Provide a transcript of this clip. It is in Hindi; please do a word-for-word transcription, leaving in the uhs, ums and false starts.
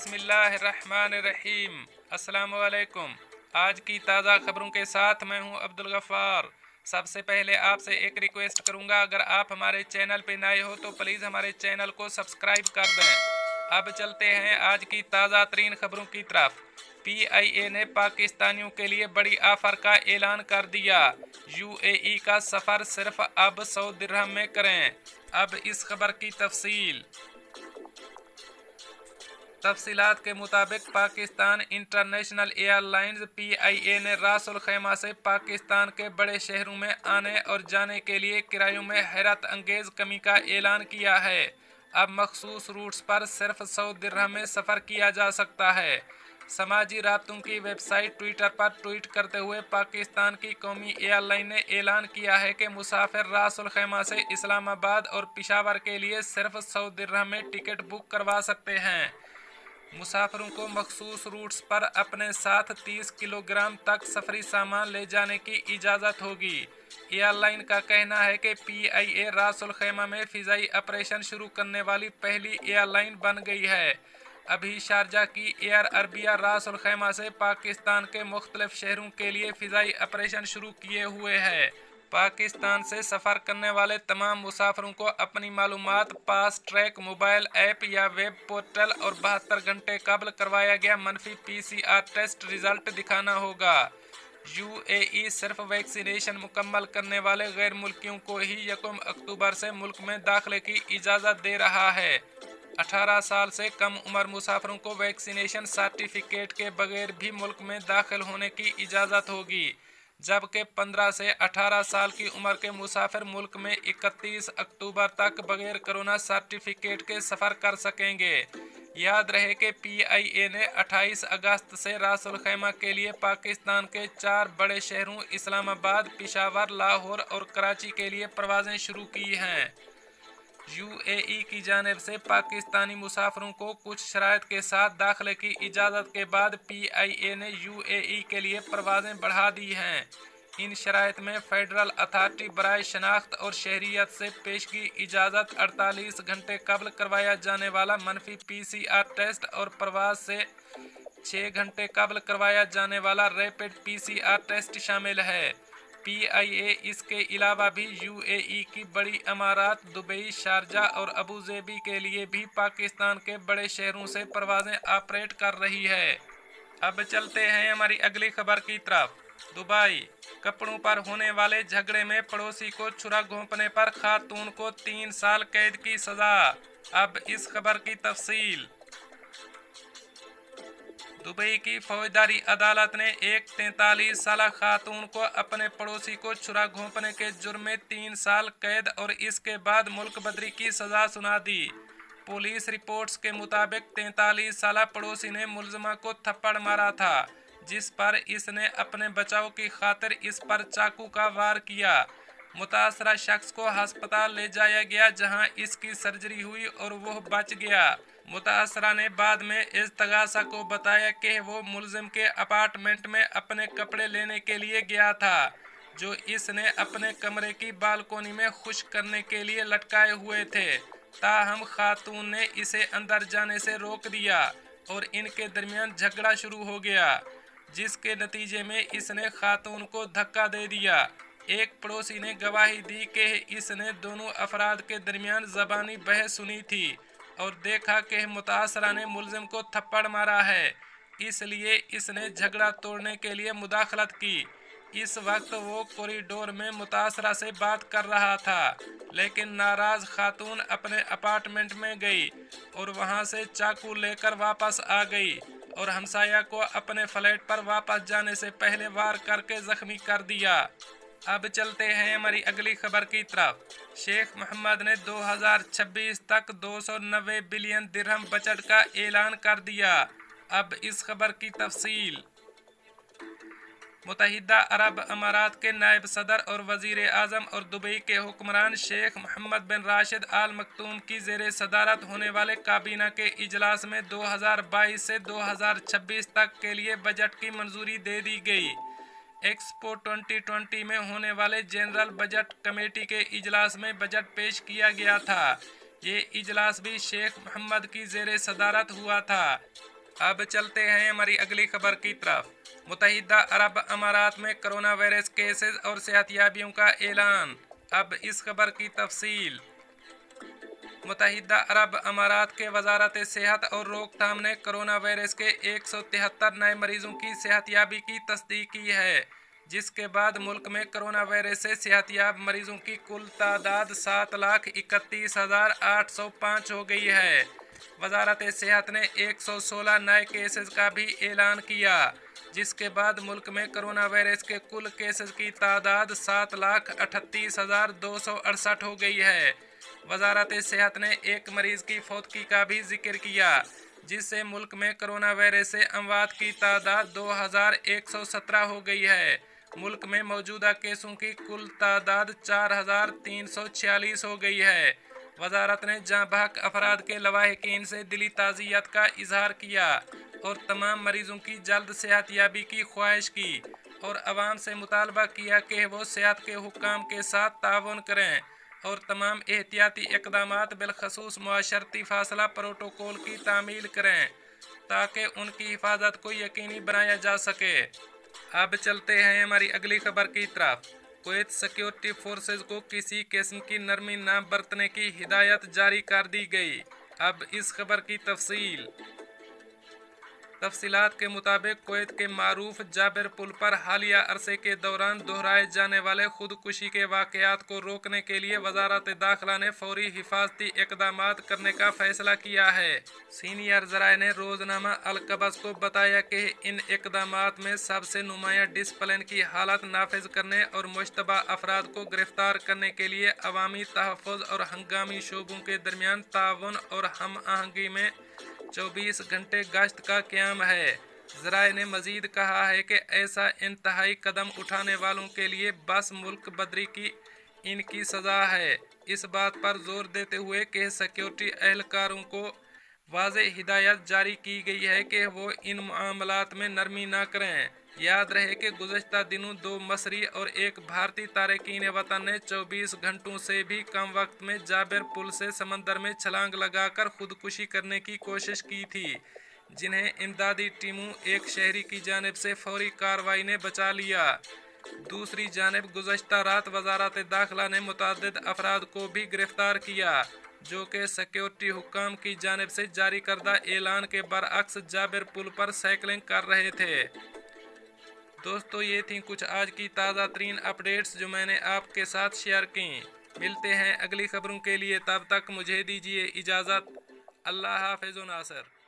बिस्मिल्लाहिर्रहमानिर्रहीम। अस्सलाम वालेकुम। आज की ताज़ा खबरों के साथ मैं हूं अब्दुलगफ़ार। सबसे पहले आपसे एक रिक्वेस्ट करूंगा, अगर आप हमारे चैनल पर नए हो तो प्लीज़ हमारे चैनल को सब्सक्राइब कर दें। अब चलते हैं आज की ताज़ा तरीन खबरों की तरफ। पी आई ए ने पाकिस्तानियों के लिए बड़ी ऑफर का ऐलान कर दिया। यू ए ई का सफ़र सिर्फ अब सौ दिरहम में करें। अब इस खबर की तफसील तफसीलात के मुताबिक Pakistan International Airlines P I A ने रास अल खैमा से पाकिस्तान के बड़े शहरों में आने और जाने के लिए किरायों में हैरत अंगेज कमी का ऐलान किया है। अब मखसूस रूट्स पर सिर्फ सौ दिरहम में सफ़र किया जा सकता है। समाजी राब्तों की वेबसाइट ट्विटर पर ट्वीट करते हुए पाकिस्तान की कौमी एयरलाइन ने ऐलान किया है कि मुसाफिर रास अल खैमा से इस्लामाबाद और पिशावर के लिए सिर्फ सौ दिरहम में टिकट बुक करवा सकते हैं। मुसाफिरों को मखसूस रूट्स पर अपने साथ तीस किलोग्राम तक सफरी सामान ले जाने की इजाज़त होगी। एयरलाइन का कहना है कि पी आई ए रास अल खैमा में फ़िज़ाई ऑपरेशन शुरू करने वाली पहली एयरलाइन बन गई है। अभी शारजा की एयर अरबिया रास अल खैमा से पाकिस्तान के मुख्तलिफ शहरों के लिए फ़िज़ाई ऑपरेशन शुरू किए हुए है। पाकिस्तान से सफ़र करने वाले तमाम मुसाफिरों को अपनी मालूमात पास ट्रैक मोबाइल ऐप या वेब पोर्टल और बहत्तर घंटे कबल करवाया गया मनफी P C R test result दिखाना होगा। यू ए ई सिर्फ वैक्सीनेशन मुकम्मल करने वाले गैर मुल्कियों को ही यकम अक्टूबर से मुल्क में दाखिले की इजाज़त दे रहा है। अठारह साल से कम उम्र मुसाफिरों को वैक्सीनेशन सर्टिफिकेट के बगैर भी मुल्क में दाखिल होने की इजाज़त होगी, जबकि पंद्रह से अठारह साल की उम्र के मुसाफिर मुल्क में इकतीस अक्टूबर तक बगैर कोरोना सर्टिफिकेट के सफ़र कर सकेंगे। याद रहे कि पी आई ए ने अट्ठाईस अगस्त से रास अल खैमा के लिए पाकिस्तान के चार बड़े शहरों इस्लामाबाद, पिशावर, लाहौर और कराची के लिए परवाज़ें शुरू की हैं। यू ए ई की जानिब से पाकिस्तानी मुसाफिरों को कुछ शराइत के साथ दाखिले की इजाज़त के बाद पी आई ए ने यू ए ई के लिए परवाज़ें बढ़ा दी हैं। इन शराइत में फेडरल अथार्टी बराए शनाख्त और शहरीत से पेश की इजाज़त, अड़तालीस घंटे कबल करवाया जाने वाला मनफी पी सी आर टेस्ट और परवाज से छः घंटे कबल करवाया जाने वाला rapid P C R test शामिल है। पी आई ए इसके अलावा भी यू ए ई की बड़ी इमारात, दुबई, शारजा और अबू धाबी के लिए भी पाकिस्तान के बड़े शहरों से परवाज़ें ऑपरेट कर रही है। अब चलते हैं हमारी अगली खबर की तरफ। दुबई कपड़ों पर होने वाले झगड़े में पड़ोसी को छुरा घोंपने पर खातून को तीन साल कैद की सज़ा। अब इस खबर की तफसील। दुबई की फौजदारी अदालत ने एक तैंतालीस साल खातून को अपने पड़ोसी को छुरा घोंपने के जुर्म में तीन साल कैद और इसके बाद मुल्क बदरी की सज़ा सुना दी। पुलिस रिपोर्ट्स के मुताबिक तैंतालीस साल पड़ोसी ने मुलजमा को थप्पड़ मारा था, जिस पर इसने अपने बचाव की खातिर इस पर चाकू का वार किया। मुतासरा शख्स को हस्पताल ले जाया गया, जहां इसकी सर्जरी हुई और वह बच गया। मुतासरा ने बाद में इस्तगासा को बताया कि वो मुलजिम के अपार्टमेंट में अपने कपड़े लेने के लिए गया था, जो इसने अपने कमरे की बालकोनी में खुश करने के लिए लटकाए हुए थे। ताहम खातून ने इसे अंदर जाने से रोक दिया और इनके दरमियान झगड़ा शुरू हो गया, जिसके नतीजे में इसने खातून को धक्का दे दिया। एक पड़ोसी ने गवाही दी कि इसने दोनों अफराद के दरमियान ज़बानी बहस सुनी थी और देखा कि मुतासरा ने मुलजिम को थप्पड़ मारा है, इसलिए इसने झगड़ा तोड़ने के लिए मुदाखलत की। इस वक्त वो कॉरिडोर में मुतासरा से बात कर रहा था, लेकिन नाराज़ खातून अपने अपार्टमेंट में गई और वहाँ से चाकू लेकर वापस आ गई और हमसाया को अपने फ्लैट पर वापस जाने से पहले वार करके ज़ख्मी कर दिया। अब चलते हैं हमारी अगली खबर की तरफ। शेख मोहम्मद ने दो हज़ार छब्बीस तक दो सौ नब्बे बिलियन दिरहम बजट का ऐलान कर दिया। अब इस खबर की तफसील। मुतहिदा अरब अमारात के नायब सदर और वज़ीर आज़म और दुबई के हुक्मरान शेख मोहम्मद बिन राशिद अल मखतूम की ज़ेरे सदारत होने वाले काबीना के इजलास में दो हज़ार बाईस से दो हज़ार छब्बीस तक के लिए बजट की मंजूरी दे दी गई। एक्सपो दो हज़ार बीस में होने वाले जनरल बजट कमेटी के इजलास में बजट पेश किया गया था। ये इजलास भी शेख मोहम्मद की ज़ेरे सदारत हुआ था। अब चलते हैं हमारी अगली खबर की तरफ। मुतहिदा अरब अमारात में कोरोना वायरस केसेस और सेहतयाबियों का ऐलान। अब इस खबर की तफसील। मुतहिदा अरब अमारात के वजारत सेहत और रोकथाम ने कोरोना वायरस के एक सौ तिहत्तर नए मरीजों की सेहतयाबी की तस्दीक की है, जिसके बाद मुल्क में कोरोना वायरस से सेहतयाब मरीजों की कुल तादाद सात लाख इकतीस हज़ार आठ सौ पाँच हो गई है। वजारत सेहत ने एक सौ सोलह नए केसेस का भी ऐलान किया, जिसके बाद मुल्क में कोरोना वायरस के कुल केसेस की तादाद सात लाख अठतीस हज़ार दो सौ अड़सठ हो गई है। वजारत सेहत ने एक मरीज़ की फौतगी का भी जिक्र किया, जिससे मुल्क में कोरोना वायरस से अमवात की तादाद दो हज़ार एक सौ सत्रह हो गई है। मुल्क में मौजूदा केसों की कुल तादाद चार हज़ार तीन सौ छियालीस हो गई है। वजारत ने जहाँ बहक अफराद के लवाहकीन से दिली ताज़ियत का इजहार किया और तमाम मरीजों की जल्द सेहतयाबी की ख्वाहिश की और आवाम से मुतालबा किया कि वो सेहत के हुक्काम के साथ ताउन करें और तमाम एहतियाती इकदाम बिलखसूस मुआशरती फासला प्रोटोकॉल की तामील करें ताकि उनकी हिफाजत को यकीनी बनाया जा सके। अब चलते हैं हमारी अगली खबर की तरफ। कुवैत सिक्योरिटी फोर्सेज को किसी किस्म की नरमी न बरतने की हिदायत जारी कर दी गई। अब इस खबर की तफसील। तफसीलात के मुताबिक कुवैत के मारूफ जाबेर पुल पर हालिया अरसे के दौरान दोहराए जाने वाले खुदकुशी के वाक़यात को रोकने के लिए वजारत दाखिला ने फौरी हिफाजती इकदाम करने का फैसला किया है। सीनियर ज़राए ने रोज़नामा अलकबस को बताया कि इन इकदाम में सबसे नुमाया डिसप्लिन की हालत नाफिज करने और मुशतबा अफराद को गिरफ्तार करने के लिए अवामी तहफ़ुज़ और हंगामी शोबों के दरमियान ताउन और हम आहंगी में चौबीस घंटे गश्त का क्याम है। ज़राए ने मजीद कहा है कि ऐसा इंतहाई कदम उठाने वालों के लिए बस मुल्क बदरी की इनकी सज़ा है। इस बात पर जोर देते हुए कि सिक्योरिटी एहलकारों को वाज़ेह हिदायत जारी की गई है कि वो इन मामलात में नरमी ना करें। याद रहे कि गुज़श्ता दिनों दो मसरी और एक भारतीय तारकीन वतन ने चौबीस घंटों से भी कम वक्त में जाबेर पुल से समंदर में छलांग लगाकर खुदकुशी करने की कोशिश की थी, जिन्हें इमदादी टीमों एक शहरी की जानिब से फौरी कार्रवाई ने बचा लिया। दूसरी जानिब गुज़श्ता रात वजारत दाखिला ने मुतअद्दिद अफराद को भी गिरफ्तार किया, जो कि सिक्योरिटी हुक्काम की जानिब से जारी करदा ऐलान के बरअक्स जाबेर पुल पर साइकिलिंग कर रहे थे। दोस्तों, ये थी कुछ आज की ताज़ा तरीन अपडेट्स जो मैंने आपके साथ शेयर की। मिलते हैं अगली खबरों के लिए, तब तक मुझे दीजिए इजाज़त। अल्लाह हाफिज़ नासर।